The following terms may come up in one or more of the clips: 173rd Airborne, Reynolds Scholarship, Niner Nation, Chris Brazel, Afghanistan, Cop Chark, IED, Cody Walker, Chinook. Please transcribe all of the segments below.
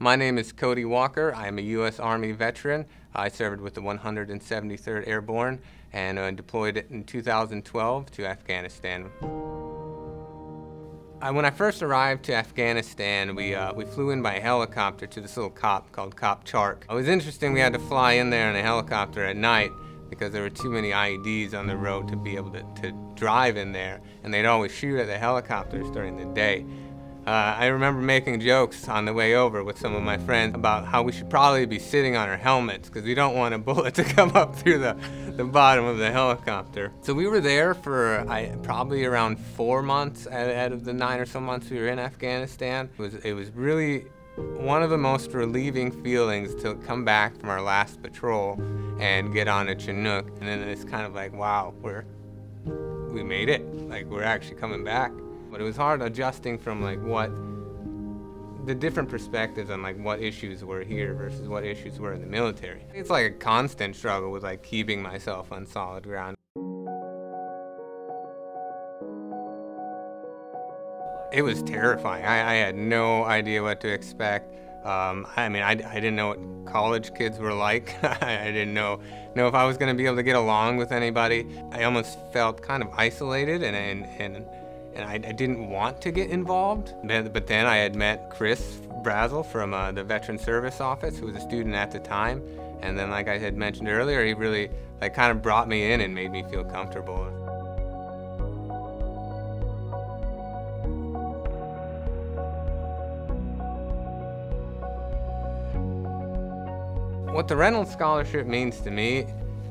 My name is Cody Walker. I am a U.S. Army veteran. I served with the 173rd Airborne and deployed in 2012 to Afghanistan. When I first arrived to Afghanistan, we flew in by helicopter to this little cop called Cop Chark. It was interesting, we had to fly in there in a helicopter at night because there were too many IEDs on the road to be able to drive in there, and they'd always shoot at the helicopters during the day. I remember making jokes on the way over with some of my friends about how we should probably be sitting on our helmets because we don't want a bullet to come up through the bottom of the helicopter. So we were there for probably around 4 months out of the 9 or so months we were in Afghanistan. It was really one of the most relieving feelings to come back from our last patrol and get on a Chinook. And then it's kind of like, wow, we made it. Like, we're actually coming back. But it was hard adjusting from like what the different perspectives on like what issues were here versus what issues were in the military. It's like a constant struggle with like keeping myself on solid ground. It was terrifying. I had no idea what to expect. I didn't know what college kids were like. I didn't know if I was going to be able to get along with anybody. I almost felt kind of isolated and I didn't want to get involved. But then I had met Chris Brazel from the Veteran Service Office, who was a student at the time. And then, like I had mentioned earlier, he really like kind of brought me in and made me feel comfortable. What the Reynolds Scholarship means to me,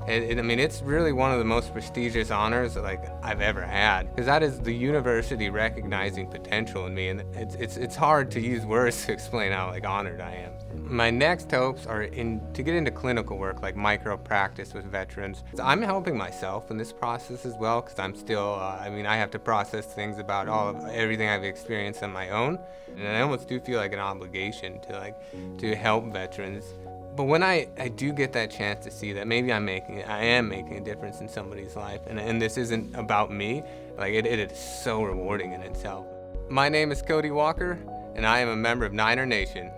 it's really one of the most prestigious honors like I've ever had, because that is the university recognizing potential in me, and it's hard to use words to explain how like honored I am. My next hopes are to get into clinical work, like micro practice with veterans. So I'm helping myself in this process as well, because I'm still, I have to process things about everything I've experienced on my own, and I almost do feel like an obligation to help veterans. But when I do get that chance to see that maybe I am making a difference in somebody's life, and this isn't about me, like it is so rewarding in itself. My name is Cody Walker, and I am a member of Niner Nation.